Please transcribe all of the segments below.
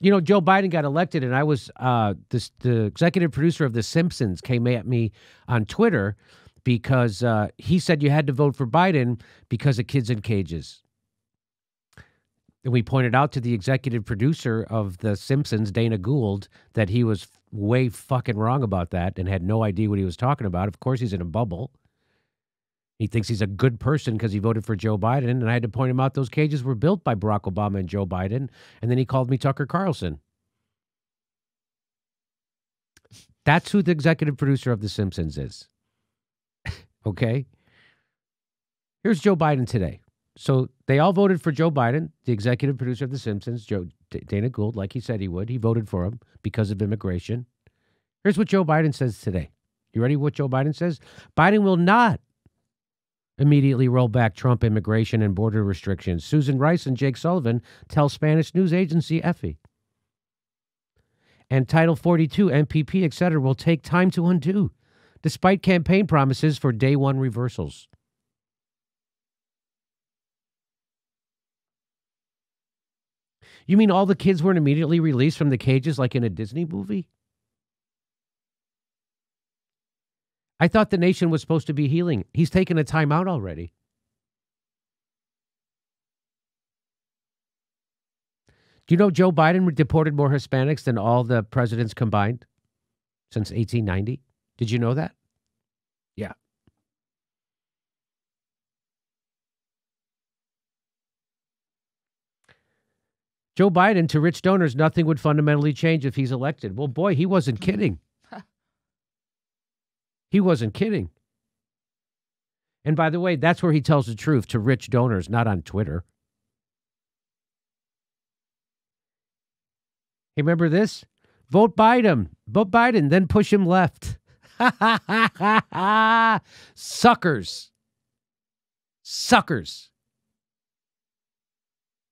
you know, Joe Biden got elected, and I was the executive producer of The Simpsons came at me on Twitter because he said you had to vote for Biden because of kids in cages. And we pointed out to the executive producer of The Simpsons, Dana Gould, that he was way fucking wrong about that and had no idea what he was talking about. Of course, he's in a bubble. He thinks he's a good person because he voted for Joe Biden, and I had to point him out those cages were built by Barack Obama and Joe Biden, and then he called me Tucker Carlson. That's who the executive producer of The Simpsons is. Okay? Here's Joe Biden today. So they all voted for Joe Biden, the executive producer of The Simpsons, Dana Gould, like he said he would. He voted for him because of immigration. Here's what Joe Biden says today. You ready for what Joe Biden says? Biden will not immediately roll back Trump immigration and border restrictions. Susan Rice and Jake Sullivan tell Spanish news agency EFE. And Title 42, MPP, etc. will take time to undo, despite campaign promises for day one reversals. You mean all the kids weren't immediately released from the cages like in a Disney movie? I thought the nation was supposed to be healing. He's taken a time out already. Do you know Joe Biden deported more Hispanics than all the presidents combined since 1890? Did you know that? Yeah. Joe Biden, to rich donors, nothing would fundamentally change if he's elected. Well, boy, he wasn't kidding. He wasn't kidding. And by the way, that's where he tells the truth, to rich donors, not on Twitter. Hey, remember this? Vote Biden, then push him left. Suckers. Suckers.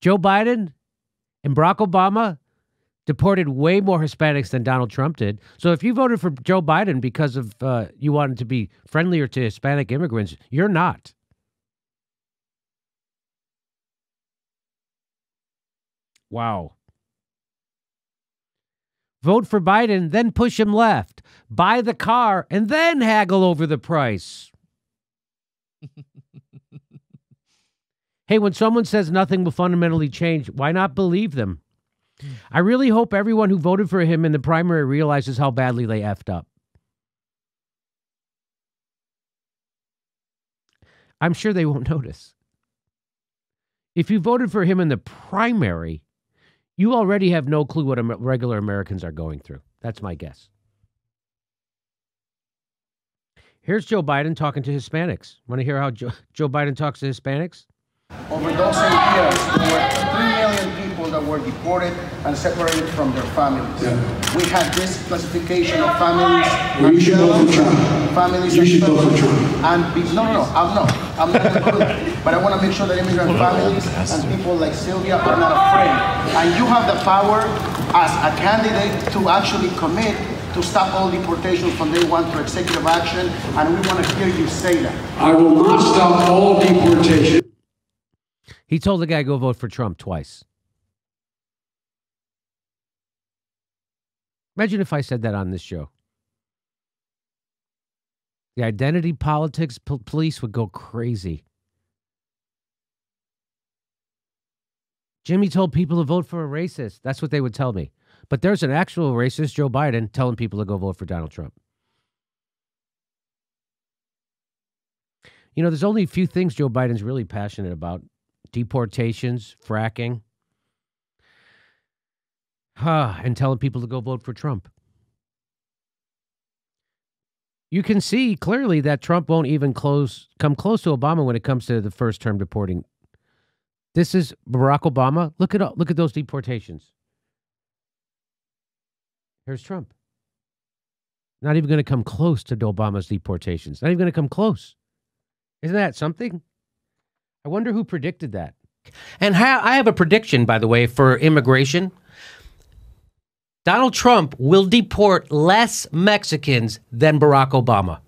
Joe Biden and Barack Obama deported way more Hispanics than Donald Trump did. So if you voted for Joe Biden because of you wanted to be friendlier to Hispanic immigrants, you're not. Wow. Vote for Biden, then push him left. Buy the car, and then haggle over the price. Hey, when someone says nothing will fundamentally change, why not believe them? I really hope everyone who voted for him in the primary realizes how badly they effed up. I'm sure they won't notice. If you voted for him in the primary, you already have no clue what regular Americans are going through. That's my guess. Here's Joe Biden talking to Hispanics. Want to hear how Joe Biden talks to Hispanics? Over those 8 years, there were 3 million that were deported and separated from their families. Yeah. We had this classification of families. Well, you should vote for Trump. Families. You should vote for Trump. And no, I'm not included. But I want to make sure that immigrant families and people like Sylvia are not afraid. And you have the power as a candidate to actually commit to stop all deportations from day one through executive action. And we want to hear you say that. I will not stop all deportations. He told the guy go vote for Trump twice. Imagine if I said that on this show. The identity politics police would go crazy. Jimmy told people to vote for a racist. That's what they would tell me. But there's an actual racist, Joe Biden, telling people to go vote for Donald Trump. You know, there's only a few things Joe Biden's really passionate about. Deportations, fracking. And telling people to go vote for Trump. You can see clearly that Trump won't even come close to Obama when it comes to the first term deporting. This is Barack Obama. Look at those deportations. Here's Trump. Not even going to come close to Obama's deportations. Not even going to come close. Isn't that something? I wonder who predicted that. And I have a prediction, by the way, for immigration. Donald Trump will deport less Mexicans than Barack Obama.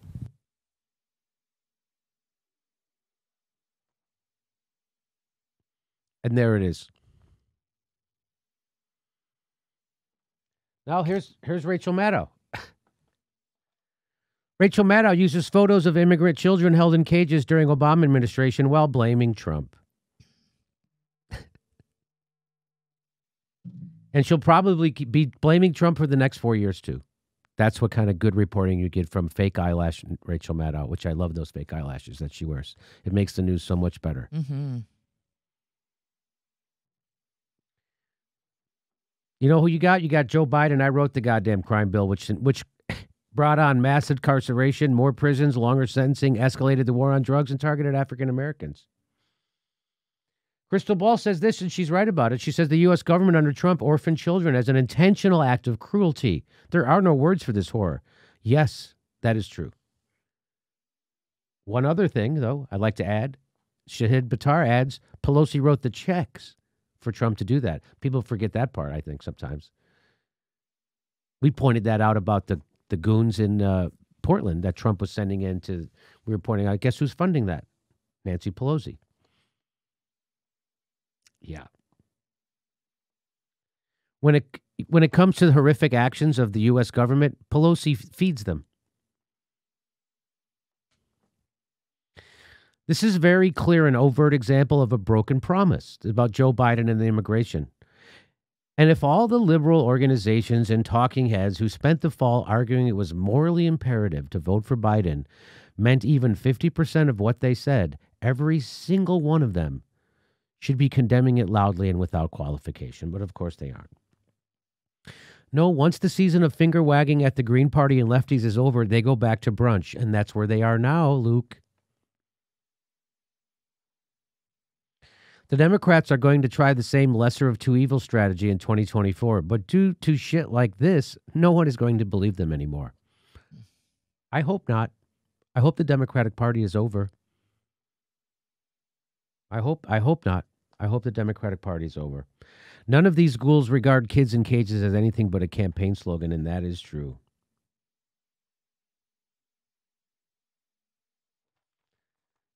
And there it is. Now here's Rachel Maddow. Rachel Maddow uses photos of immigrant children held in cages during Obama administration while blaming Trump. And she'll probably be blaming Trump for the next 4 years, too. That's what kind of good reporting you get from fake eyelash Rachel Maddow, which I love those fake eyelashes that she wears. It makes the news so much better. Mm-hmm. You know who you got? You got Joe Biden. I wrote the goddamn crime bill, which brought on mass incarceration, more prisons, longer sentencing, escalated the war on drugs, and targeted African Americans. Crystal Ball says this, and she's right about it. She says the U.S. government under Trump orphaned children as an intentional act of cruelty. There are no words for this horror. Yes, that is true. One other thing, though, I'd like to add. Shahid Bittar adds, Pelosi wrote the checks for Trump to do that. People forget that part, I think, sometimes. We pointed that out about the goons in Portland that Trump was sending in to. We were pointing out, guess who's funding that? Nancy Pelosi. Yeah. When it comes to the horrific actions of the U.S. government, Pelosi feeds them. This is very clear and overt example of a broken promise about Joe Biden and the immigration. And if all the liberal organizations and talking heads who spent the fall arguing it was morally imperative to vote for Biden meant even 50% of what they said, every single one of them should be condemning it loudly and without qualification, but of course they aren't. No, once the season of finger-wagging at the Green Party and lefties is over, they go back to brunch, and that's where they are now, Luke. The Democrats are going to try the same lesser of two evils strategy in 2024, but due to shit like this, no one is going to believe them anymore. I hope not. I hope the Democratic Party is over. I hope not. I hope the Democratic Party is over. None of these ghouls regard kids in cages as anything but a campaign slogan, and that is true.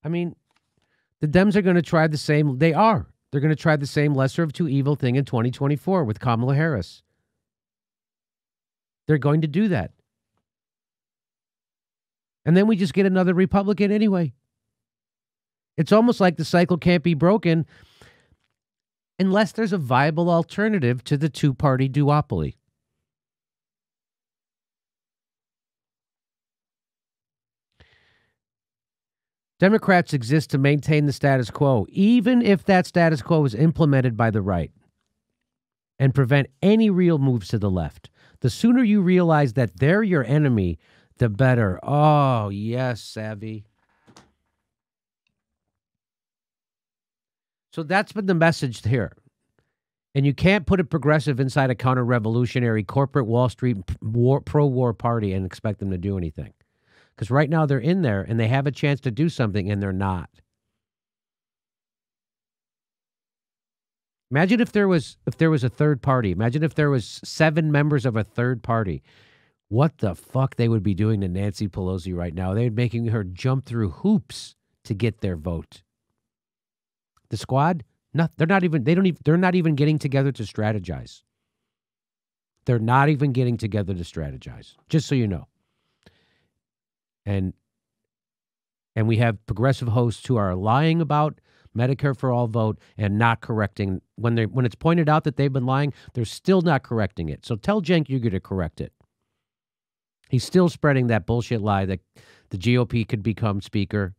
I mean, the Dems are going to try the same. They are. They're going to try the same lesser of two evil thing in 2024 with Kamala Harris. They're going to do that. And then we just get another Republican anyway. It's almost like the cycle can't be broken unless there's a viable alternative to the two-party duopoly. Democrats exist to maintain the status quo, even if that status quo is implemented by the right and prevent any real moves to the left. The sooner you realize that they're your enemy, the better. Oh, yes, savvy. So that's been the message here. And you can't put a progressive inside a counter-revolutionary corporate Wall Street pro-war party and expect them to do anything. Because right now they're in there and they have a chance to do something and they're not. Imagine if there was a third party. Imagine if there was 7 members of a third party. What the fuck they would be doing to Nancy Pelosi right now. They'd be making her jump through hoops to get their vote. The squad, they're not even getting together to strategize. They're not even getting together to strategize, just so you know. And we have progressive hosts who are lying about Medicare for all vote and not correcting. When it's pointed out that they've been lying, they're still not correcting it. So tell Cenk Uygur to correct it. He's still spreading that bullshit lie that the GOP could become speaker.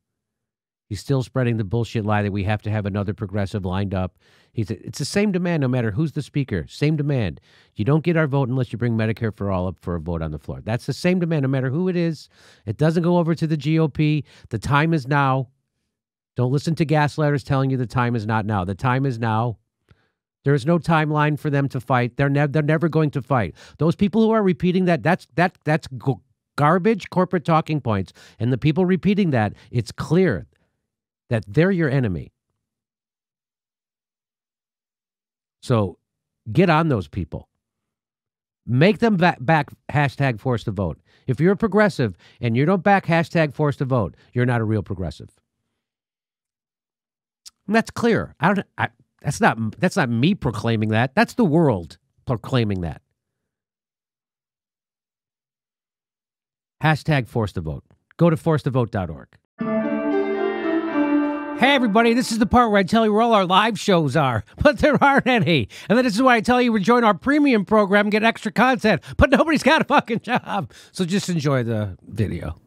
He's still spreading the bullshit lie that we have to have another progressive lined up. It's the same demand no matter who's the speaker. Same demand. You don't get our vote unless you bring Medicare for all up for a vote on the floor. That's the same demand no matter who it is. It doesn't go over to the GOP. The time is now. Don't listen to gaslighters telling you the time is not now. The time is now. There is no timeline for them to fight. They're never going to fight. Those people who are repeating that's garbage corporate talking points. And the people repeating that, it's clear that they're your enemy. So get on those people. Make them back hashtag force to vote. If you're a progressive and you don't back hashtag force to vote, you're not a real progressive. And that's clear. That's not me proclaiming that. That's the world proclaiming that. Hashtag Force to Vote. Go to forcetovote.org. Hey, everybody, this is the part where I tell you where all our live shows are, but there aren't any. And then this is why I tell you to join our premium program and get extra content, but nobody's got a fucking job. So just enjoy the video.